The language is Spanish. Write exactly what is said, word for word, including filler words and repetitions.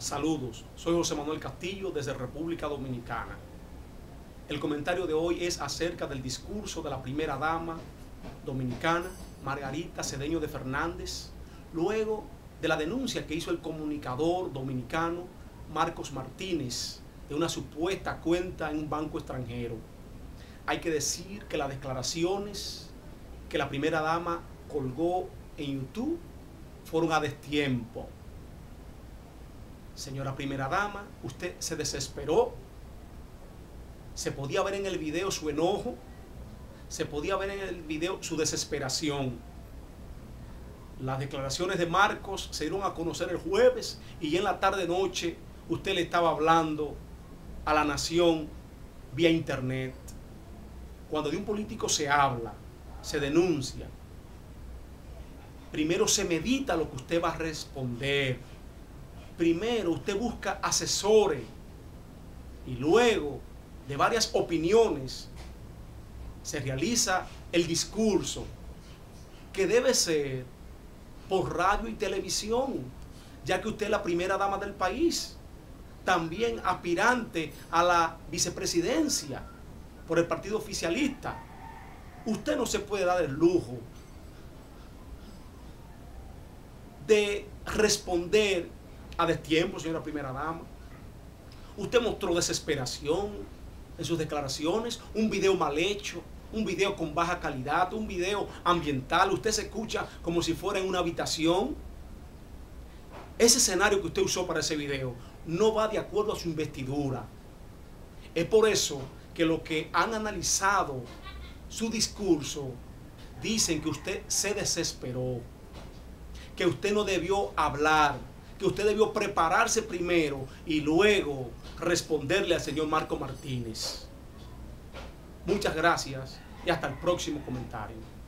Saludos, soy José Manuel Castillo desde República Dominicana. El comentario de hoy es acerca del discurso de la primera dama dominicana, Margarita Cedeño de Fernández, luego de la denuncia que hizo el comunicador dominicano Marcos Martínez de una supuesta cuenta en un banco extranjero. Hay que decir que las declaraciones que la primera dama colgó en YouTube fueron a destiempo. Señora primera dama, usted se desesperó. Se podía ver en el video su enojo. Se podía ver en el video su desesperación. Las declaraciones de Marcos se dieron a conocer el jueves y en la tarde-noche usted le estaba hablando a la nación vía internet. Cuando de un político se habla, se denuncia, primero se medita lo que usted va a responder. Primero usted busca asesores y luego de varias opiniones se realiza el discurso que debe ser por radio y televisión, ya que usted es la primera dama del país, también aspirante a la vicepresidencia por el Partido Oficialista. Usted no se puede dar el lujo de responder a destiempo, señora primera dama. Usted mostró desesperación en sus declaraciones, un video mal hecho, un video con baja calidad, un video ambiental. Usted se escucha como si fuera en una habitación. Ese escenario que usted usó para ese video no va de acuerdo a su investidura. Es por eso que los que han analizado su discurso dicen que usted se desesperó, que usted no debió hablar, que usted debió prepararse primero y luego responderle al señor Marcos Martínez. Muchas gracias y hasta el próximo comentario.